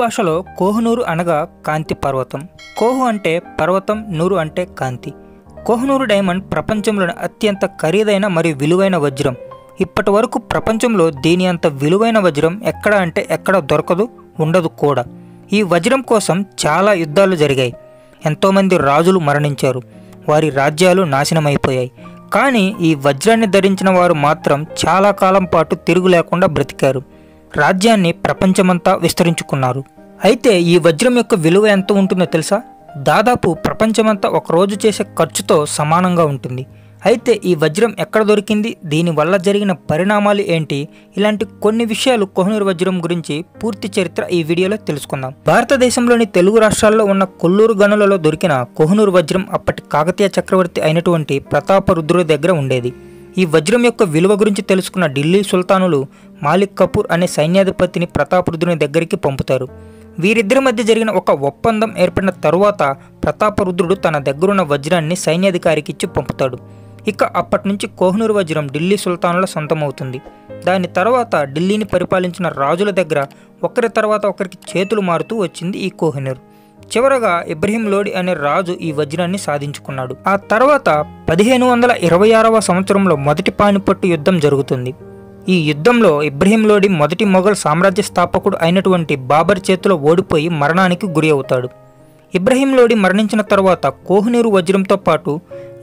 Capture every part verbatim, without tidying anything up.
భాషలో కోహనూరు అనగా కాంతి పర్వతం. కోహు అంటే పర్వతం, నూరు అంటే కాంతి. కోహనూరు డైమండ్ ప్రపంచంలోని అత్యంత ఖరీదైన మరియు విలువైన వజ్రం. ఇప్పటి వరకు ప్రపంచంలో దీని అంత విలువైన వజ్రం ఎక్కడ అంటే ఎక్కడ దొరకదు, ఉండదు కూడా. ఈ వజ్రం కోసం చాలా యుద్ధాలు జరిగాయి. ఎంతోమంది రాజులు మరణించారు, వారి రాజ్యాలు నాశనమైపోయాయి. కానీ ఈ వజ్రాన్ని ధరించిన వారు మాత్రం చాలా కాలం పాటు తిరుగు లేకుండా బ్రతికారు, రాజ్యాన్ని ప్రపంచమంతా విస్తరించుకున్నారు. అయితే ఈ వజ్రం యొక్క విలువ ఎంత ఉంటుందో తెలుసా? దాదాపు ప్రపంచమంతా ఒకరోజు చేసే ఖర్చుతో సమానంగా ఉంటుంది. అయితే ఈ వజ్రం ఎక్కడ దొరికింది, దీనివల్ల జరిగిన పరిణామాలు ఏంటి, ఇలాంటి కొన్ని విషయాలు కోహినూర్ వజ్రం గురించి పూర్తి చరిత్ర ఈ వీడియోలో తెలుసుకుందాం. భారతదేశంలోని తెలుగు రాష్ట్రాల్లో ఉన్న కొల్లూరు గనులలో దొరికిన కోహినూర్ వజ్రం అప్పటి కాకతీయ చక్రవర్తి అయినటువంటి ప్రతాపరుద్రుడి దగ్గర ఉండేది. ఈ వజ్రం యొక్క విలువ గురించి తెలుసుకున్న ఢిల్లీ సుల్తానులు మాలిక్ కపూర్ అనే సైన్యాధిపతిని ప్రతాపరుద్రుని దగ్గరికి పంపుతారు. వీరిద్దరి మధ్య జరిగిన ఒక ఒప్పందం ఏర్పడిన తరువాత ప్రతాపరుద్రుడు తన దగ్గరున్న వజ్రాన్ని సైన్యాధికారికి ఇచ్చి పంపుతాడు. ఇక అప్పటి నుంచి కోహినూర్ వజ్రం ఢిల్లీ సుల్తానుల సొంతమవుతుంది. దాని తర్వాత ఢిల్లీని పరిపాలించిన రాజుల దగ్గర ఒకరి తర్వాత ఒకరికి చేతులు మారుతూ వచ్చింది ఈ కోహినూర్. చివరగా ఇబ్రహీం లోడి అనే రాజు ఈ వజ్రాన్ని సాధించుకున్నాడు. ఆ తర్వాత పదిహేను వందల ఇరవై ఆరవ సంవత్సరంలో మొదటి పానిపట్టు యుద్ధం జరుగుతుంది. ఈ యుద్ధంలో ఇబ్రహీం లోడి మొదటి మొఘల్ సామ్రాజ్య స్థాపకుడు అయినటువంటి బాబర్ చేతిలో ఓడిపోయి మరణానికి గురి అవుతాడు. ఇబ్రహీం లోడి మరణించిన తర్వాత కోహినూరు వజ్రంతో పాటు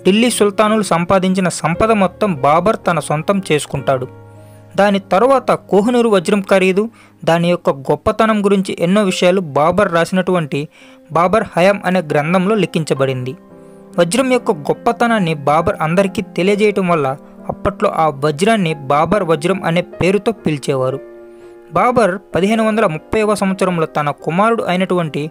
ఢిల్లీ సుల్తానులు సంపాదించిన సంపద మొత్తం బాబర్ తన సొంతం చేసుకుంటాడు. దాని తర్వాత కోహినూరు వజ్రం ఖరీదు, దాని యొక్క గొప్పతనం గురించి ఎన్నో విషయాలు బాబర్ రాసినటువంటి బాబర్ హయాం అనే గ్రంథంలో లిఖించబడింది. వజ్రం యొక్క గొప్పతనాన్ని బాబర్ అందరికీ తెలియజేయటం వల్ల అప్పట్లో ఆ వజ్రాన్ని బాబర్ వజ్రం అనే పేరుతో పిలిచేవారు. బాబర్ పదిహేను వందల ముప్పైవ సంవత్సరంలో తన కుమారుడు అయినటువంటి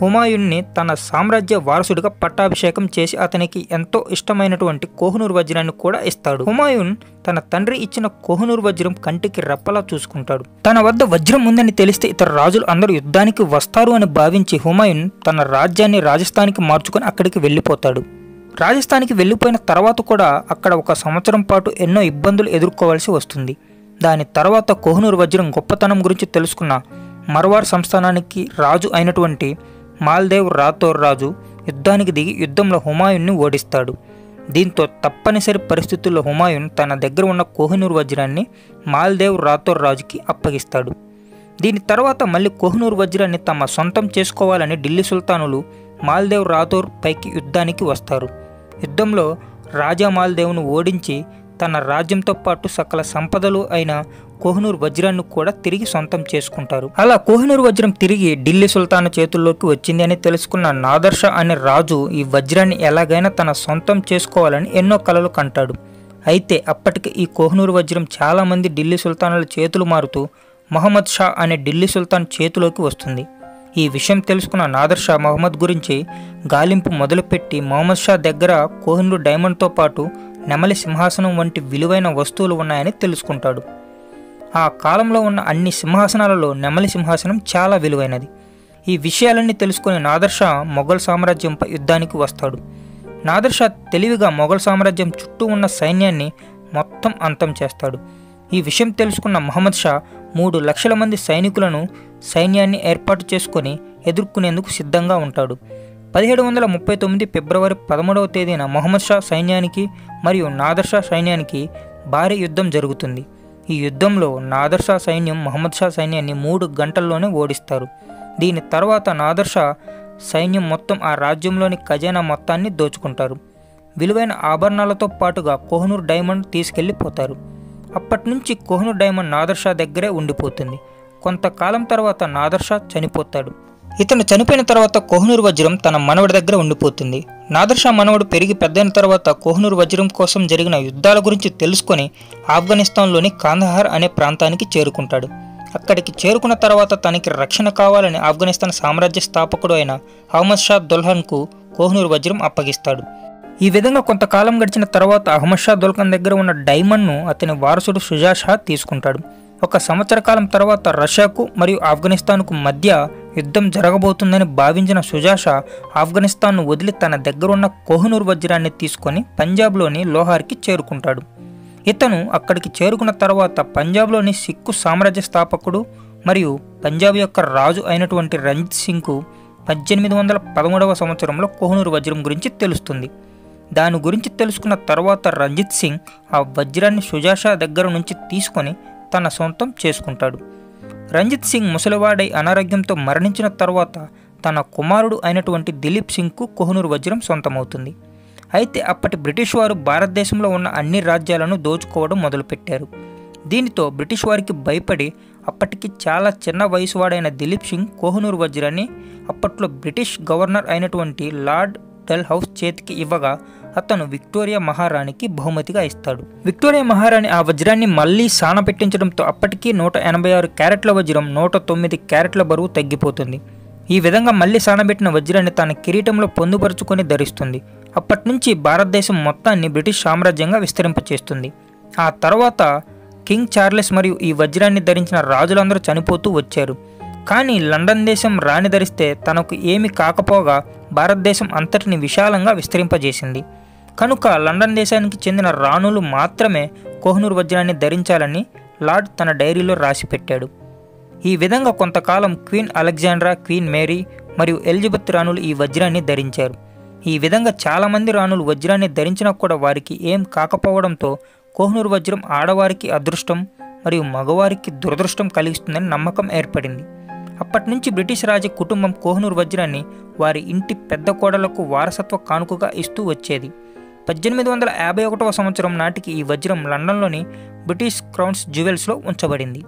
హుమాయున్ని తన సామ్రాజ్య వారసుడిగా పట్టాభిషేకం చేసి అతనికి ఎంతో ఇష్టమైనటువంటి కోహినూర్ వజ్రాన్ని కూడా ఇస్తాడు. హుమాయున్ తన తండ్రి ఇచ్చిన కోహినూర్ వజ్రం కంటికి రెప్పలా చూసుకుంటాడు. తన వద్ద వజ్రం ఉందని తెలిస్తే ఇతర రాజులు అందరూ యుద్ధానికి వస్తారు అని భావించి హుమాయున్ తన రాజ్యాన్ని రాజస్థాన్కి మార్చుకొని అక్కడికి వెళ్ళిపోతాడు. రాజస్థాన్కి వెళ్ళిపోయిన తర్వాత కూడా అక్కడ ఒక సంవత్సరం పాటు ఎన్నో ఇబ్బందులు ఎదుర్కోవాల్సి వస్తుంది. దాని తర్వాత కోహినూర్ వజ్రం గొప్పతనం గురించి తెలుసుకున్న మర్వార్ సంస్థానానికి రాజు అయినటువంటి మాల్దేవ్ రాథోర్ రాజు యుద్ధానికి దిగి యుద్ధంలో హుమాయున్ని ఓడిస్తాడు. దీంతో తప్పనిసరి పరిస్థితుల్లో హుమాయున్ తన దగ్గర ఉన్న కోహినూర్ వజ్రాన్ని మాల్దేవ్ రాథోర్ రాజుకి అప్పగిస్తాడు. దీని తర్వాత మళ్ళీ కోహినూర్ వజ్రాన్ని తమ సొంతం చేసుకోవాలని ఢిల్లీ సుల్తానులు మాల్దేవ్ రాథోర్ పైకి యుద్ధానికి వస్తారు. యుద్ధంలో రాజా మాల్దేవ్ను ఓడించి తన రాజ్యంతో పాటు సకల సంపదలు అయిన కోహినూర్ వజ్రాన్ని కూడా తిరిగి సొంతం చేసుకుంటారు. అలా కోహినూర్ వజ్రం తిరిగి ఢిల్లీ సుల్తాను చేతుల్లోకి వచ్చింది అని తెలుసుకున్న నాదర్ షా అనే రాజు ఈ వజ్రాన్ని ఎలాగైనా తన సొంతం చేసుకోవాలని ఎన్నో కలలు కంటాడు. అయితే అప్పటికి ఈ కోహినూర్ వజ్రం చాలామంది ఢిల్లీ సుల్తానుల చేతులు మారుతూ మహమ్మద్ షా అనే ఢిల్లీ సుల్తాన్ చేతిలోకి వస్తుంది. ఈ విషయం తెలుసుకున్న నాదర్ షా మహమ్మద్ గురించి గాలింపు మొదలుపెట్టి మహమ్మద్ షా దగ్గర కోహినూర్ డైమండ్తో పాటు నెమలి సింహాసనం వంటి విలువైన వస్తువులు ఉన్నాయని తెలుసుకుంటాడు. ఆ కాలంలో ఉన్న అన్ని సింహాసనాలలో నెమలి సింహాసనం చాలా విలువైనది. ఈ విషయాలన్నీ తెలుసుకుని నాదర్ షా మొఘల్ సామ్రాజ్యంపై యుద్ధానికి వస్తాడు. నాదర్ షా తెలివిగా మొఘల్ సామ్రాజ్యం చుట్టూ ఉన్న సైన్యాన్ని మొత్తం అంతం చేస్తాడు. ఈ విషయం తెలుసుకున్న మహమ్మద్ షా మూడు లక్షల మంది సైనికులను సైన్యాన్ని ఏర్పాటు చేసుకొని ఎదుర్కొనేందుకు సిద్ధంగా ఉంటాడు. పదిహేడు వందల ముప్పై తొమ్మిది ఫిబ్రవరి పదమూడవ తేదీన మహమ్మద్ షా సైన్యానికి మరియు నాదర్ షా సైన్యానికి భారీ యుద్ధం జరుగుతుంది. ఈ యుద్ధంలో నాదర్ షా సైన్యం మహమ్మద్ షా సైన్యాన్ని మూడు గంటల్లోనే ఓడిస్తారు. దీని తర్వాత నాదర్ షా సైన్యం మొత్తం ఆ రాజ్యంలోని ఖజానా మొత్తాన్ని దోచుకుంటారు. విలువైన ఆభరణాలతో పాటుగా కోహినూర్ డైమండ్ తీసుకెళ్లిపోతారు. అప్పటి నుంచి కోహినూర్ డైమండ్ నాదర్ షా దగ్గరే ఉండిపోతుంది. కొంతకాలం తర్వాత నాదర్ షా చనిపోతాడు. ఇతను చనిపోయిన తర్వాత కోహినూర్ వజ్రం తన మనవడి దగ్గర ఉండిపోతుంది. నాదర్ షా మనవడు పెరిగి పెద్దయిన తర్వాత కోహినూర్ వజ్రం కోసం జరిగిన యుద్ధాల గురించి తెలుసుకొని ఆఫ్ఘనిస్తాన్లోని కాందహార్ అనే ప్రాంతానికి చేరుకుంటాడు. అక్కడికి చేరుకున్న తర్వాత తనకి రక్షణ కావాలని ఆఫ్ఘనిస్తాన్ సామ్రాజ్య స్థాపకుడు అయిన అహ్మద్ షా దుల్హన్కు కోహినూర్ వజ్రం అప్పగిస్తాడు. ఈ విధంగా కొంతకాలం గడిచిన తర్వాత అహ్మద్ షా దుల్హన్ దగ్గర ఉన్న డైమండ్ను అతని వారసుడు షుజా షా తీసుకుంటాడు. ఒక సంవత్సర కాలం తర్వాత రష్యాకు మరియు ఆఫ్ఘనిస్తాన్కు మధ్య యుద్ధం జరగబోతుందని భావించిన షుజా షా ఆఫ్ఘనిస్తాన్ను వదిలి తన దగ్గరున్న కోహినూర్ వజ్రాన్ని తీసుకొని పంజాబ్లోని లోహార్కి చేరుకుంటాడు. ఇతను అక్కడికి చేరుకున్న తర్వాత పంజాబ్లోని సిక్కు సామ్రాజ్య స్థాపకుడు మరియు పంజాబ్ యొక్క రాజు అయినటువంటి రంజిత్ సింగ్కు పద్దెనిమిది వందల పదమూడవ సంవత్సరంలో కోహినూర్ వజ్రం గురించి తెలుస్తుంది. దాని గురించి తెలుసుకున్న తర్వాత రంజిత్ సింగ్ ఆ వజ్రాన్ని షుజాషా దగ్గర నుంచి తీసుకొని తన సొంతం చేసుకుంటాడు. రంజిత్ సింగ్ ముసలివాడై అనారోగ్యంతో మరణించిన తర్వాత తన కుమారుడు అయినటువంటి దిలీప్ సింగ్కు కోహినూర్ వజ్రం సొంతమవుతుంది. అయితే అప్పటి బ్రిటిష్ వారు భారతదేశంలో ఉన్న అన్ని రాజ్యాలను దోచుకోవడం మొదలుపెట్టారు. దీనితో బ్రిటిష్ వారికి భయపడి అప్పటికి చాలా చిన్న వయసు వాడైన దిలీప్ సింగ్ కోహినూర్ వజ్రాన్ని అప్పట్లో బ్రిటిష్ గవర్నర్ అయినటువంటి లార్డ్ డల్ హౌస్ చేతికి ఇవ్వగా అతను విక్టోరియా మహారాణికి బహుమతిగా ఇస్తాడు. విక్టోరియా మహారాణి ఆ వజ్రాన్ని మళ్ళీ సాన పెట్టించడంతో అప్పటికీ నూట ఎనభై ఆరు క్యారెట్ల వజ్రం నూట తొమ్మిది క్యారెట్ల బరువు తగ్గిపోతుంది. ఈ విధంగా మళ్ళీ సానబెట్టిన వజ్రాన్ని తన కిరీటంలో పొందుపరుచుకొని ధరిస్తుంది. అప్పటి నుంచి భారతదేశం మొత్తాన్ని బ్రిటిష్ సామ్రాజ్యంగా విస్తరింపచేస్తుంది. ఆ తర్వాత కింగ్ చార్లెస్ మరియు ఈ వజ్రాన్ని ధరించిన రాజులందరూ చనిపోతూ వచ్చారు. కానీ లండన్ దేశం రాణి ధరిస్తే తనకు ఏమి కాకపోగా భారతదేశం అంతటిని విశాలంగా విస్తరింపజేసింది. కనుక లండన్ దేశానికి చెందిన రాణులు మాత్రమే కోహినూర్ వజ్రాన్ని ధరించాలని లార్డ్ తన డైరీలో రాసిపెట్టాడు. ఈ విధంగా కొంతకాలం క్వీన్ అలెగ్జాండ్రా, క్వీన్ మేరీ మరియు ఎలిజబెత్ రాణులు ఈ వజ్రాన్ని ధరించారు. ఈ విధంగా చాలామంది రాణులు వజ్రాన్ని ధరించినా కూడా వారికి ఏం కాకపోవడంతో కోహినూర్ వజ్రం ఆడవారికి అదృష్టం మరియు మగవారికి దురదృష్టం కలిగిస్తుందని నమ్మకం ఏర్పడింది. అప్పటి నుంచి బ్రిటిష్ రాజ కుటుంబం కోహినూర్ వజ్రాన్ని వారి ఇంటి పెద్ద కోడలకు వారసత్వ కానుకగా ఇస్తూ వచ్చేది. పద్దెనిమిది వందల యాభై ఒకటవ సంవత్సరం నాటికి ఈ వజ్రం లండన్లోని బ్రిటిష్ క్రౌన్స్ జ్యువెల్స్లో ఉంచబడింది.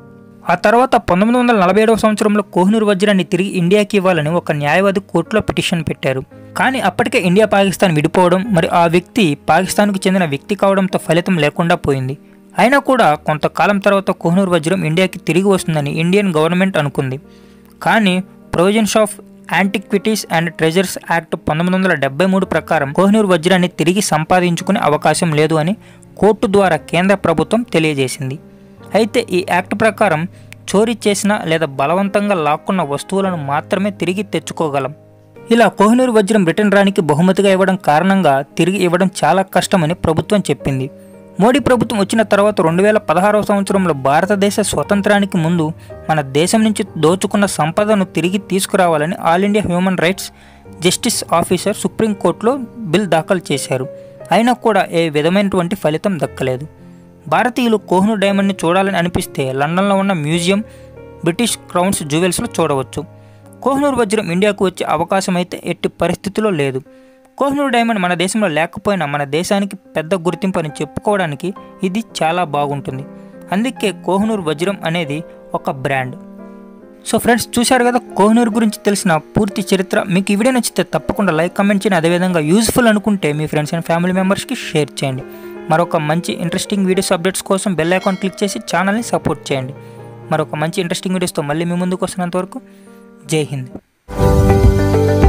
ఆ తర్వాత పంతొమ్మిది వందల నలభై ఏడవ సంవత్సరంలో కోహినూర్ వజ్రాన్ని తిరిగి ఇండియాకి ఇవ్వాలని ఒక న్యాయవాది కోర్టులో పిటిషన్ పెట్టారు. కానీ అప్పటికే ఇండియా పాకిస్తాన్ విడిపోవడం మరియు ఆ వ్యక్తి పాకిస్తాన్కు చెందిన వ్యక్తి కావడంతో ఫలితం లేకుండా పోయింది. అయినా కూడా కొంతకాలం తర్వాత కోహినూర్ వజ్రం ఇండియాకి తిరిగి వస్తుందని ఇండియన్ గవర్నమెంట్ అనుకుంది. కానీ provisions of antiquities and treasures act పంతొమ్మిది వందల డెబ్బై మూడు ప్రకారం కోహినూర్ వజ్రాన్ని తిరిగి సంపాదించుకునే అవకాశం లేదు అని కోర్టు ద్వారా కేంద్ర ప్రభుత్వం తెలియజేసింది. అయితే ఈ యాక్ట్ ప్రకారం చోరీ చేసిన లేదా బలవంతంగా లాక్కున్న వస్తువులను మాత్రమే తిరిగి తెచ్చుకోగలం. ఇలా కోహినూర్ వజ్రం బ్రిటన్ రాణికి బహుమతిగా ఇవ్వడం కారణంగా తిరిగి ఇవ్వడం చాలా కష్టమని ప్రభుత్వం చెప్పింది. మోడీ ప్రభుత్వం వచ్చిన తర్వాత రెండు వేల పదహారవ సంవత్సరంలో భారతదేశ స్వతంత్రానికి ముందు మన దేశం నుంచి దోచుకున్న సంపదను తిరిగి తీసుకురావాలని all India human rights justice officer సుప్రీంకోర్టులో బిల్ దాఖలు చేశారు. అయినా కూడా ఏ విధమైనటువంటి ఫలితం దక్కలేదు. భారతీయులు కోహినూర్ డైమండ్ని చూడాలని అనిపిస్తే లండన్లో ఉన్న మ్యూజియం, బ్రిటిష్ క్రౌన్స్ జ్యువెల్స్లో చూడవచ్చు. కోహినూర్ వజ్రం ఇండియాకు వచ్చే అవకాశం అయితే ఎట్టి పరిస్థితుల్లో లేదు. కోహినూర్ డైమండ్ మన దేశంలో లేకపోయినా మన దేశానికి పెద్ద గుర్తింపు అని చెప్పుకోవడానికి ఇది చాలా బాగుంటుంది. అందుకే కోహినూర్ వజ్రం అనేది ఒక బ్రాండ్. సో ఫ్రెండ్స్, చూశారు కదా కోహినూర్ గురించి తెలిసిన పూర్తి చరిత్ర. మీకు ఈ వీడియో నచ్చితే తప్పకుండా లైక్, కామెంట్ చేయండి. అదేవిధంగా యూజ్ఫుల్ అనుకుంటే మీ ఫ్రెండ్స్ అండ్ ఫ్యామిలీ మెంబర్స్కి షేర్ చేయండి. మరొక మంచి ఇంట్రెస్టింగ్ వీడియోస్ అప్డేట్స్ కోసం బెల్ ఐకాన్ క్లిక్ చేసి ఛానల్ని సపోర్ట్ చేయండి. మరొక మంచి ఇంట్రెస్టింగ్ వీడియోస్తో మళ్ళీ మీ ముందుకు వస్తున్నంత వరకు జై హింద్.